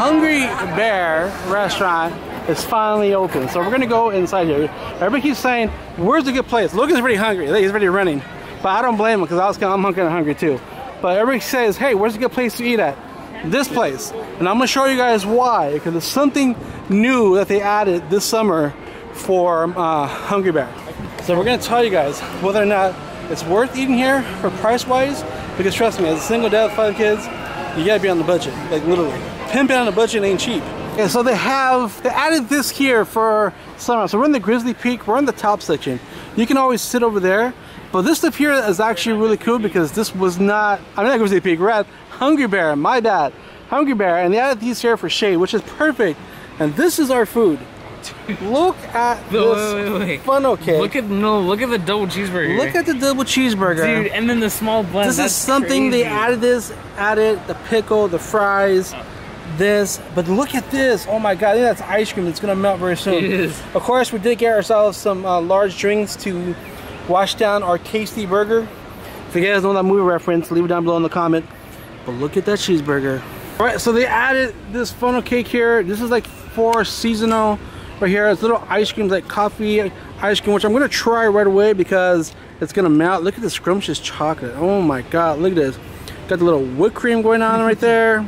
Hungry Bear restaurant is finally open. So we're gonna go inside here. Everybody keeps saying, where's a good place? Logan's really hungry, he's really running. But I don't blame him, because I'm kinda hungry too. But everybody says, hey, where's a good place to eat at? This place. And I'm gonna show you guys why, because it's something new that they added this summer for Hungry Bear. So we're gonna tell you guys whether or not it's worth eating here for price-wise, because trust me, as a single dad with 5 kids, you gotta be on the budget, like literally. Pimping on the budget ain't cheap. Okay, so they added this here for summer. So we're in the Grizzly Peak, we're in the top section. You can always sit over there, but this stuff here is actually really cool because this was not, I mean, at Grizzly Peak, we're at Hungry Bear, my bad. Hungry Bear, and they added these here for shade, which is perfect. And this is our food. Look at this funnel cake. Look at the double cheeseburger. Look at the double cheeseburger. Dude, and then the small blend. This is something crazy. They added this, added the pickle, the fries, this. But look at this. Oh my god, I think that's ice cream that's gonna melt very soon. It is. Of course, we did get ourselves some large drinks to wash down our tasty burger. If you guys know that movie reference, leave it down below in the comment. But look at that cheeseburger. All right, so they added this funnel cake here. This is like for seasonal. Right here, it's little ice creams like coffee ice cream, which I'm gonna try right away because it's gonna melt. Look at this scrumptious chocolate. Oh my god, look at this. Got the little whipped cream going on right there.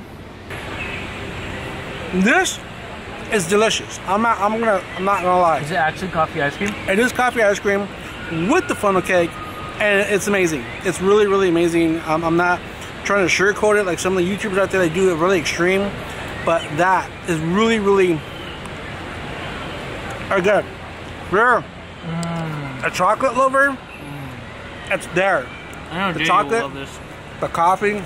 This is delicious. I'm not gonna lie. Is it actually coffee ice cream? It is coffee ice cream with the funnel cake, and it's amazing. It's really, really amazing. I'm not trying to sugarcoat it like some of the YouTubers out there that do it really extreme, but that is really, really are good. We're a chocolate lover. It's there. I know the chocolate, love this. The coffee.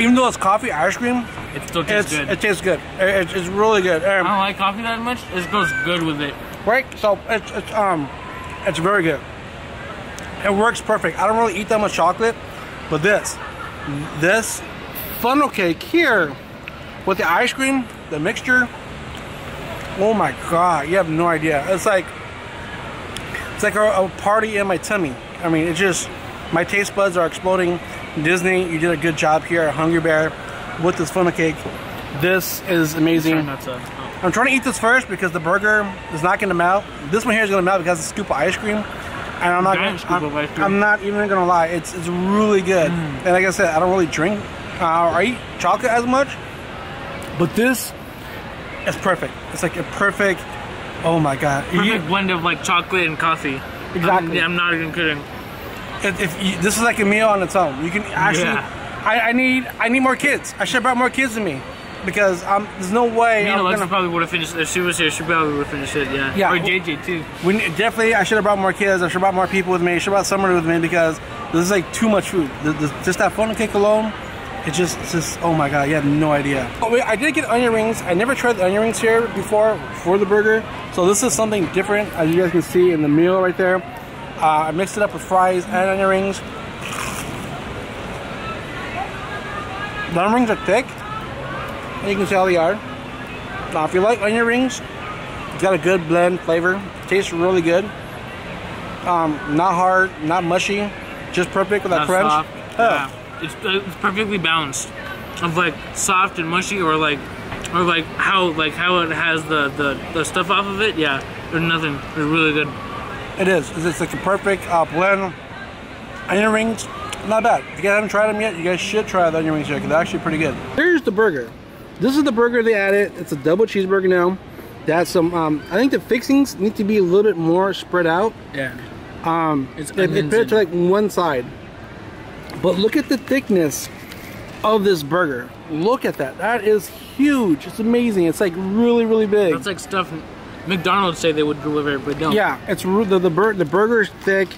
Even though it's coffee ice cream, it still tastes good. It tastes good. It's really good. I don't like coffee that much. It goes good with it. Right. So it's very good. It works perfect. I don't really eat that much chocolate, but this funnel cake here with the ice cream, the mixture. Oh my god, you have no idea. It's like a party in my tummy. I mean, it's just, my taste buds are exploding. Disney, you did a good job here at Hungry Bear with this funnel cake. This is amazing. I'm trying to eat this first because the burger is not gonna melt. This one here is gonna melt because it's a scoop of ice cream. And I'm not even gonna lie, it's really good. And like I said, I don't really drink or eat chocolate as much, but this, it's perfect. It's like a perfect, oh my god. Perfect blend of like chocolate and coffee. Exactly. I'm not even kidding. This is like a meal on its own. You can actually, yeah. I need more kids. I should have brought more kids with me. Because there's no way Alexa probably would have finished, if she was here, she probably would have finished it, yeah. Or JJ too. Definitely, I should have brought more kids. I should have brought more people with me. I should have brought someone with me because this is like too much food. Just that funnel cake alone. It's just, oh my god, you have no idea. Oh wait, I did get onion rings. I never tried the onion rings here before for the burger. So this is something different, as you guys can see in the meal right there. I mixed it up with fries and onion rings. The onion rings are thick. You can see how they are. Now, if you like onion rings, it's got a good blend flavor. It tastes really good. Not hard, not mushy, just perfect with that crunch. Yeah. It's perfectly balanced of like soft and mushy or like how it has the stuff off of it. Yeah, there's nothing. It's really good. It is. It's like a perfect blend. Onion rings, not bad. If you guys haven't tried them yet, you guys should try the onion rings here because they're actually pretty good. Here's the burger. This is the burger they added. It's a double cheeseburger now. That's some. I think the fixings need to be a little bit more spread out. Yeah. It fits to like one side. But look at the thickness of this burger. Look at that. That is huge. It's amazing. It's like really, really big. That's like stuff McDonald's say they would deliver, but don't. Yeah, it's the burger is thick.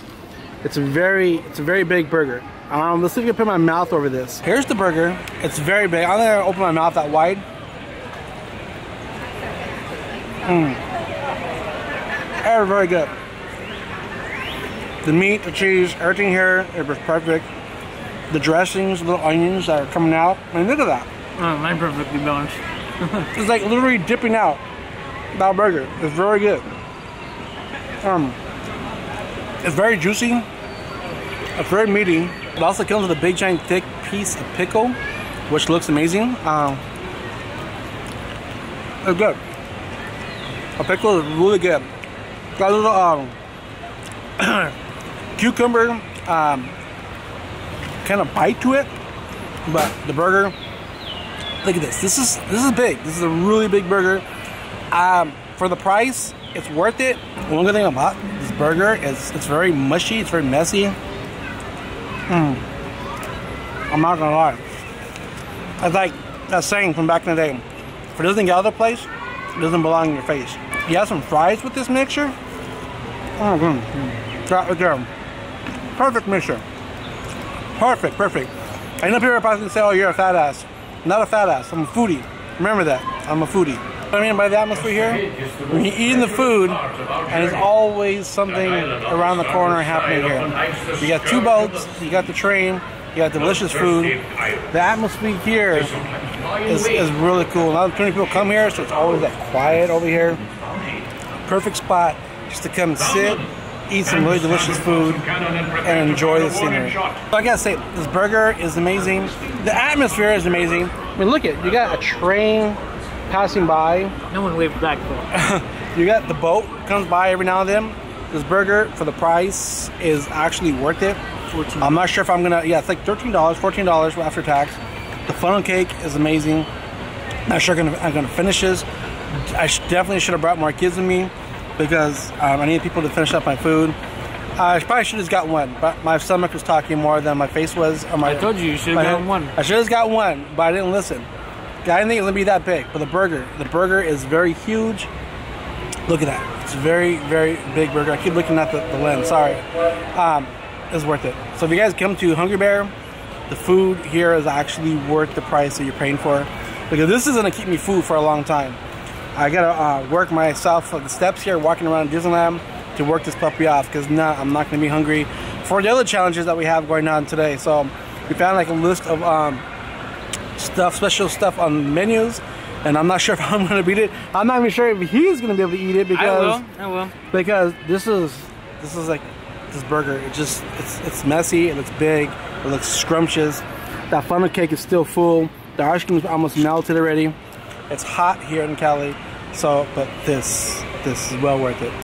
It's a very big burger. Let's see if I can put my mouth over this. Here's the burger. It's very big. I'm gonna open my mouth that wide. Very good. The meat, the cheese, everything here, it was perfect. The dressings, little onions that are coming out. I mean, look at that. Oh, mine perfectly balanced. It's like literally dipping out that burger. It's very good. It's very juicy. It's very meaty. It also comes with a big, giant, thick piece of pickle, which looks amazing. It's good. The pickle is really good. Got a little cucumber kind of bite to it, but the burger. Look at this. This is big. This is a really big burger. For the price, it's worth it. One good thing about this burger is it's very mushy. It's very messy. I'm not gonna lie. It's like that saying from back in the day. If it doesn't get out of the place, it doesn't belong in your face. You have some fries with this mixture. That right there. Perfect mixture. Perfect, perfect. I know people are probably gonna say, "Oh, you're a fat ass." I'm not a fat ass. I'm a foodie. Remember that. I'm a foodie. What I mean by the atmosphere here, when you're eating the food, and there's always something around the corner happening here. You got two boats, you got the train, you got delicious food. The atmosphere here is really cool. Not too many people come here, so it's always that quiet over here. Perfect spot just to come sit, eat some really delicious food, and enjoy the scenery. So I gotta say, this burger is amazing. The atmosphere is amazing. I mean, look at it. You got a train passing by. No one waved back though. You got the boat comes by every now and then. This burger for the price is actually worth it. $14. I'm not sure if I'm gonna. Yeah, it's like $13, $14 after tax. The funnel cake is amazing. Not sure I'm gonna finish this. I definitely should have brought more kids with me because I needed people to finish up my food. I probably should have got one, but my stomach was talking more than my face was. Or I told you should have gotten one. I should have got one, but I didn't listen. I didn't think it was gonna be that big, but the burger is very huge. Look at that. It's a very, very big burger. I keep looking at the lens, sorry. It's worth it. So if you guys come to Hungry Bear, the food here is actually worth the price that you're paying for, because this is gonna keep me food for a long time. I gotta work myself like the steps here, walking around Disneyland to work this puppy off, because now I'm not gonna be hungry for the other challenges that we have going on today. So we found like a list of special stuff on menus, and I'm not sure if I'm gonna beat it. I'm not even sure if he's gonna be able to eat it, because I will. Because this is like this burger. It just it's messy. It looks big. It looks scrumptious. That funnel cake is still full. The ice cream is almost melted already. It's hot here in Cali, so but this is well worth it.